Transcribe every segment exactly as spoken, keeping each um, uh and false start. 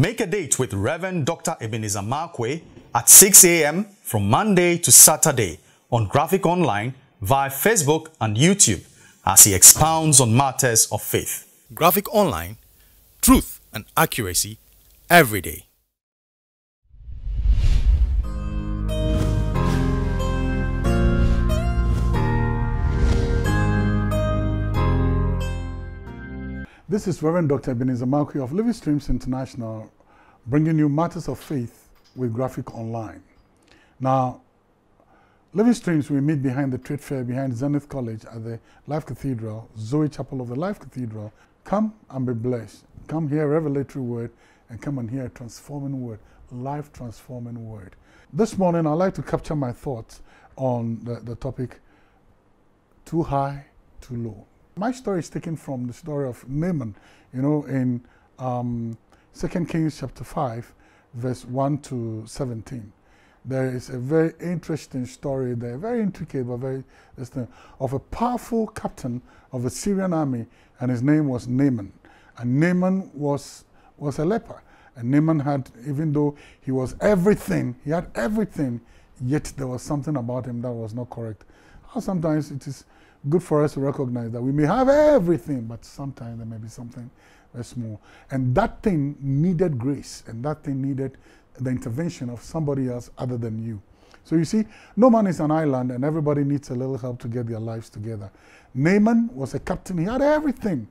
Make a date with Reverend Doctor Ebenezer Markwei at six a m from Monday to Saturday on Graphic Online via Facebook and YouTube as he expounds on matters of faith. Graphic Online, truth and accuracy every day. This is Reverend Doctor Ebenezer Markwei of Living Streams International, bringing you matters of faith with Graphic Online. Now, Living Streams, we meet behind the trade fair, behind Zenith College at the Life Cathedral, Zoe Chapel of the Life Cathedral. Come and be blessed. Come hear a revelatory word and come and hear a transforming word, life-transforming word. This morning, I'd like to capture my thoughts on the, the topic, too high, too low. My story is taken from the story of Naaman, you know, in um, second Kings chapter five, verse one to seventeen. There is a very interesting story there, very intricate, but very interesting, of a powerful captain of the Syrian army, and his name was Naaman. And Naaman was, was a leper. And Naaman had, even though he was everything, he had everything, yet there was something about him that was not correct. How sometimes it is good for us to recognize that we may have everything, but sometimes there may be something very small. And that thing needed grace, and that thing needed the intervention of somebody else other than you. So you see, no man is an island, and everybody needs a little help to get their lives together. Naaman was a captain. He had everything,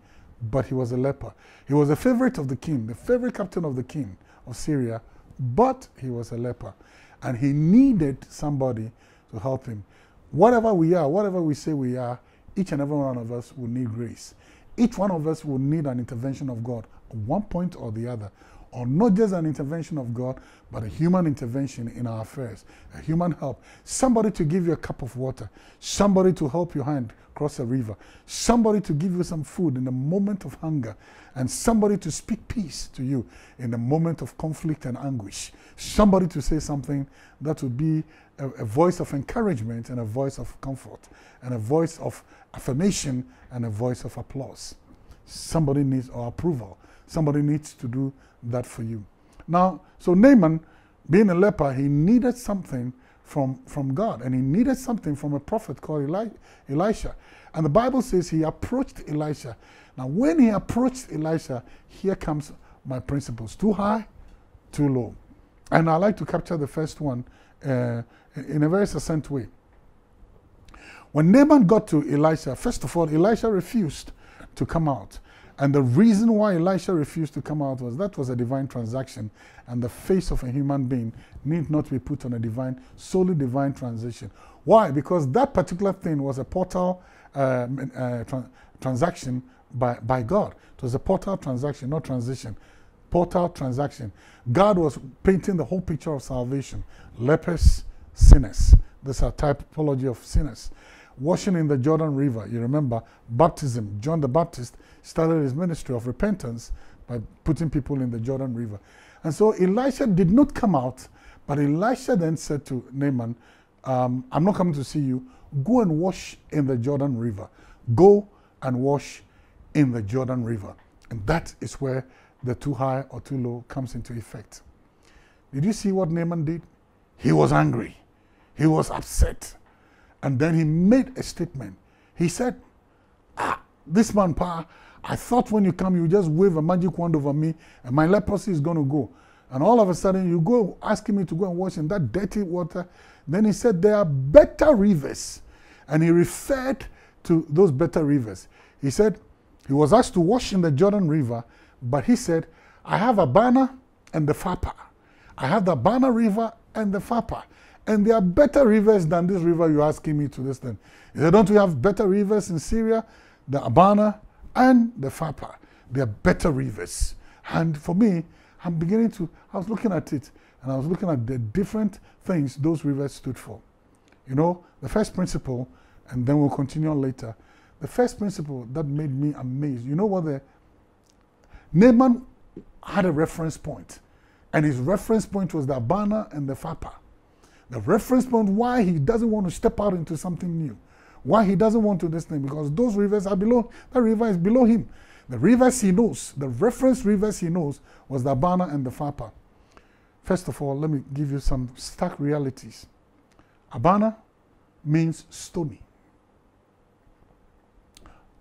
but he was a leper. He was a favorite of the king, the favorite captain of the king of Syria, but he was a leper. And he needed somebody to help him. Whatever we are, whatever we say we are, each and every one of us will need grace. Each one of us will need an intervention of God at one point or the other. Or not just an intervention of God, but a human intervention in our affairs, a human help. Somebody to give you a cup of water, somebody to help your hand cross a river, somebody to give you some food in a moment of hunger, and somebody to speak peace to you in a moment of conflict and anguish. Somebody to say something that would be a, a voice of encouragement and a voice of comfort and a voice of affirmation and a voice of applause. Somebody needs our approval. Somebody needs to do that for you. Now, so Naaman, being a leper, he needed something from, from God, and he needed something from a prophet called Eli Elisha. And the Bible says he approached Elisha. Now, when he approached Elisha, here comes my principles, too high, too low. And I like to capture the first one uh, in a very succinct way. When Naaman got to Elisha, first of all, Elisha refused to come out. And the reason why Elisha refused to come out was that was a divine transaction, and the face of a human being need not be put on a divine, solely divine transition. Why? Because that particular thing was a portal uh, uh, tra transaction by, by God. It was a portal transaction, not transition. Portal transaction. God was painting the whole picture of salvation. Lepers, sinners. This is a typology of sinners. Washing in the Jordan River, you remember, baptism. John the Baptist started his ministry of repentance by putting people in the Jordan River. And so Elisha did not come out, but Elisha then said to Naaman, um, I'm not coming to see you. Go and wash in the Jordan River. Go and wash in the Jordan River. And that is where the too high or too low comes into effect. Did you see what Naaman did? He was angry. He was upset. And then he made a statement. He said, ah, this man, pa, I thought when you come, you just wave a magic wand over me and my leprosy is going to go. And all of a sudden, you go asking me to go and wash in that dirty water. Then he said, there are better rivers. And he referred to those better rivers. He said, he was asked to wash in the Jordan River, but he said, I have Abana and the Fapa. I have the Abana River and the Fapa. And there are better rivers than this river you're asking me to this thing. He said, don't we have better rivers in Syria? The Abana and the Pharpar. They are better rivers. And for me, I'm beginning to, I was looking at it, and I was looking at the different things those rivers stood for. You know, the first principle, and then we'll continue on later. The first principle that made me amazed, you know what the, Naaman had a reference point, and his reference point was the Abana and the Pharpar. The reference point why he doesn't want to step out into something new. Why he doesn't want to this thing, because those rivers are below, that river is below him. The rivers he knows, the reference rivers he knows, was the Abana and the Fapa. First of all, let me give you some stark realities. Abana means stony,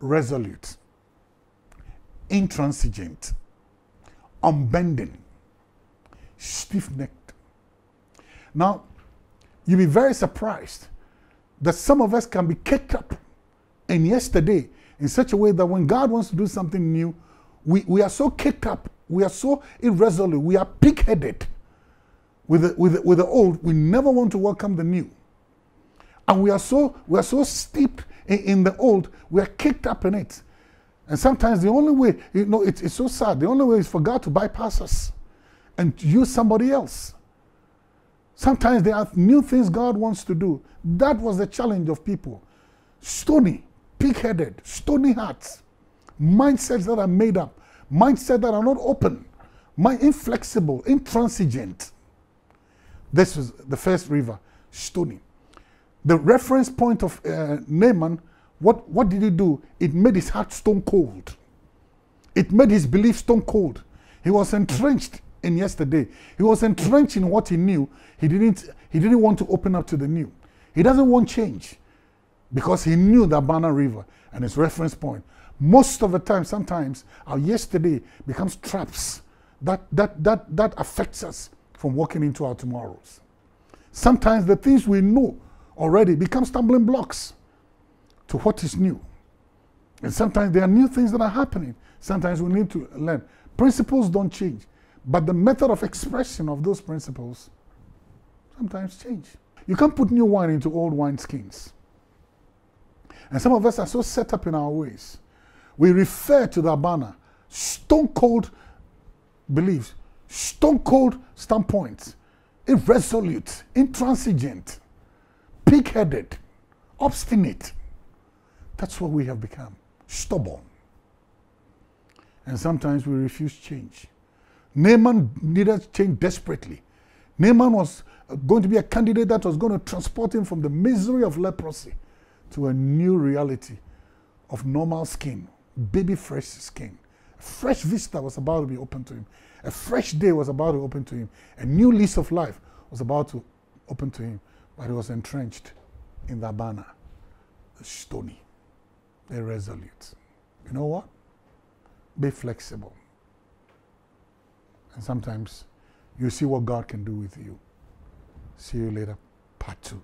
resolute, intransigent, unbending, stiff-necked. Now, you'll be very surprised that some of us can be kicked up in yesterday in such a way that when God wants to do something new, we, we are so kicked up, we are so irresolute, we are pig-headed with the, with the, with the old. We never want to welcome the new. And we are so, we are so steeped in, in the old, we are kicked up in it. And sometimes the only way, you know, it, it's so sad, the only way is for God to bypass us and use somebody else. Sometimes there are new things God wants to do. That was the challenge of people. Stony, pig-headed, stony hearts, mindsets that are made up, mindsets that are not open, mind inflexible, intransigent. This was the first river, stony. The reference point of uh, Naaman, what, what did he do? It made his heart stone cold. It made his belief stone cold. He was entrenched in yesterday. He was entrenched in what he knew. He didn't, he didn't want to open up to the new. He doesn't want change because he knew the Abana River and its reference point. Most of the time, sometimes, our yesterday becomes traps that, that, that, that affects us from walking into our tomorrows. Sometimes the things we know already become stumbling blocks to what is new. And sometimes there are new things that are happening. Sometimes we need to learn. Principles don't change, but the method of expression of those principles sometimes change. You can't put new wine into old wine skins. And some of us are so set up in our ways. We refer to the Abana, stone-cold beliefs, stone-cold standpoints, irresolute, intransigent, pig-headed, obstinate. That's what we have become, stubborn. And sometimes we refuse change. Naaman needed change desperately. Naaman was going to be a candidate that was going to transport him from the misery of leprosy to a new reality of normal skin, baby fresh skin. A fresh vista was about to be open to him. A fresh day was about to open to him. A new lease of life was about to open to him, but he was entrenched in the Abana, stony, irresolute. You know what? Be flexible. And sometimes you see what God can do with you. See you later, part two.